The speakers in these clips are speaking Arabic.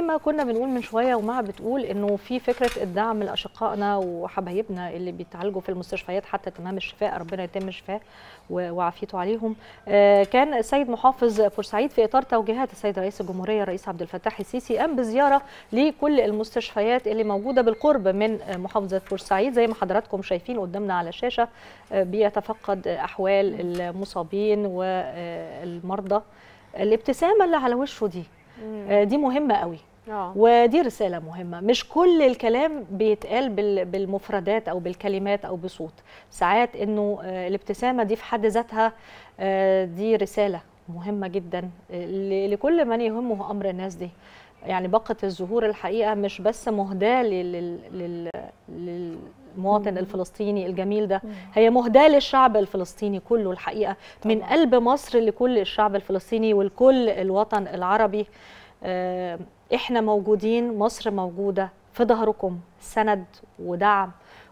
زي ما كنا بنقول من شويه ومها بتقول انه في فكره الدعم لاشقائنا وحبايبنا اللي بيتعالجوا في المستشفيات حتى تمام الشفاء، ربنا يتم الشفاء وعافيته عليهم. كان السيد محافظ بورسعيد في اطار توجيهات السيد رئيس الجمهوريه الرئيس عبد الفتاح السيسي قام بزياره لكل المستشفيات اللي موجوده بالقرب من محافظه بورسعيد، زي ما حضراتكم شايفين قدامنا على الشاشه بيتفقد احوال المصابين والمرضى. الابتسامه اللي على وشه دي مهمه قوي، ودي رساله مهمه. مش كل الكلام بيتقال بالمفردات او بالكلمات او بصوت، ساعات انه الابتسامه دي في حد ذاتها دي رساله مهمه جدا لكل من يهمه امر الناس دي. يعني باقه الزهور الحقيقه مش بس مهداه للمواطن الفلسطيني الجميل ده، هي مهداه للشعب الفلسطيني كله الحقيقه، من قلب مصر لكل الشعب الفلسطيني ولكل الوطن العربي. احنا موجودين، مصر موجوده في ظهركم، سند ودعم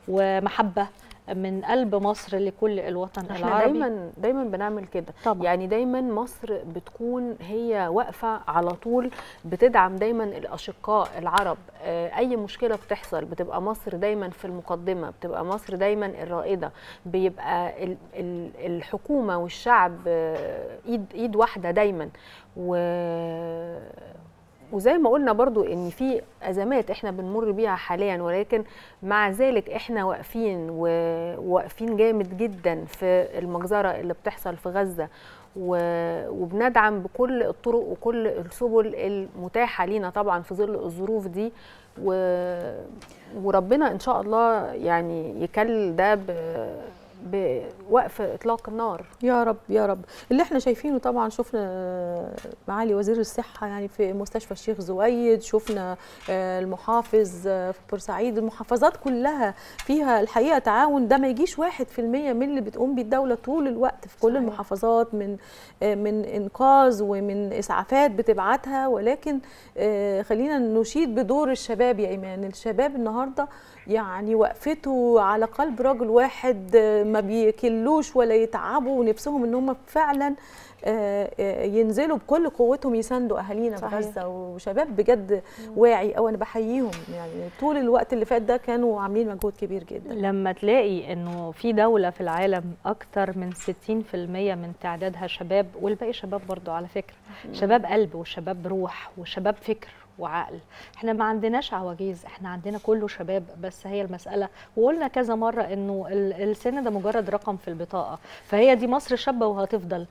ومحبه من قلب مصر لكل الوطن العربي. دايما بنعمل كده طبعا. يعني دايما مصر بتكون هي واقفه على طول، بتدعم دايما الاشقاء العرب. اي مشكله بتحصل بتبقى مصر دايما في المقدمه، بتبقى مصر دايما الرائده، بيبقى الحكومه والشعب ايد واحده دايما. وزي ما قلنا برضو ان في ازمات احنا بنمر بيها حاليا، ولكن مع ذلك احنا واقفين وواقفين جامد جدا في المجزرة اللي بتحصل في غزة، وبندعم بكل الطرق وكل السبل المتاحة لينا طبعا في ظل الظروف دي. وربنا ان شاء الله يعني يكلل ده بوقف اطلاق النار يا رب يا رب. اللي احنا شايفينه طبعا، شفنا معالي وزير الصحه يعني في مستشفى الشيخ زويد، شفنا المحافظ في بورسعيد، المحافظات كلها فيها الحقيقه تعاون. ده ما يجيش 1% من اللي بتقوم بيه الدوله طول الوقت في كل المحافظات، من انقاذ ومن اسعافات بتبعتها. ولكن خلينا نشيد بدور الشباب يا ايمان. الشباب النهارده يعني وقفته على قلب رجل واحد، ما بيكلوش ولا يتعبوا، ونفسهم ان هم فعلا ينزلوا بكل قوتهم يساندوا اهالينا في غزه. وشباب بجد واعي قوي، انا بحييهم. يعني طول الوقت اللي فات ده كانوا عاملين مجهود كبير جدا. لما تلاقي انه في دوله في العالم اكتر من 60% من تعدادها شباب، والباقي شباب برضو على فكره، شباب قلب وشباب روح وشباب فكر وعقل. احنا ما عندناش عواجيز، احنا عندنا كله شباب. بس هي المسألة، وقلنا كذا مرة انه السن ده مجرد رقم في البطاقة، فهي دي مصر شابة وهتفضل.